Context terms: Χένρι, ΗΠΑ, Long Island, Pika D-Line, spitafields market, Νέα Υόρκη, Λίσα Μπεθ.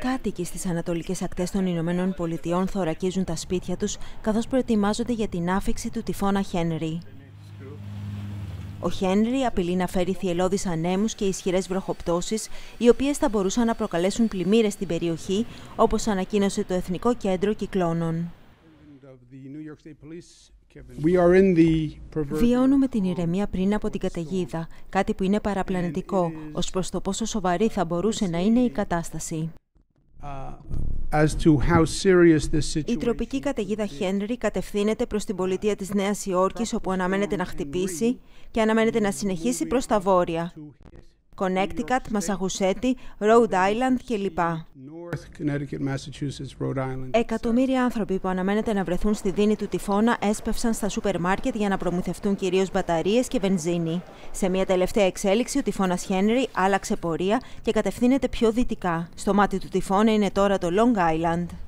Κάτοικοι στις ανατολικές ακτές των Ηνωμένων Πολιτειών θωρακίζουν τα σπίτια τους, καθώς προετοιμάζονται για την άφιξη του τυφώνα Χένρι. Ο Χένρι απειλεί να φέρει θυελλώδεις ανέμους και ισχυρές βροχοπτώσεις, οι οποίες θα μπορούσαν να προκαλέσουν πλημμύρες στην περιοχή, όπως ανακοίνωσε το Εθνικό Κέντρο Κυκλώνων. Βιώνουμε την ηρεμία πριν από την καταιγίδα, κάτι που είναι παραπλανητικό, ως προς το πόσο σοβαρή θα μπορούσε να είναι η κατάσταση. Η τροπική καταιγίδα Χένρι κατευθύνεται προς την πολιτεία της Νέας Υόρκης, όπου αναμένεται να χτυπήσει και αναμένεται να συνεχίσει προς τα βόρεια. Κονέκτικατ, Μασαχουσέτη, Ρόουντ Άιλαντ κλπ. Εκατομμύρια άνθρωποι που αναμένεται να βρεθούν στη δίνη του τυφώνα έσπευσαν στα σούπερ μάρκετ για να προμηθευτούν κυρίως μπαταρίες και βενζίνη. Σε μια τελευταία εξέλιξη, ο τυφώνας Χένρι άλλαξε πορεία και κατευθύνεται πιο δυτικά. Στο μάτι του τυφώνα είναι τώρα το Long Island.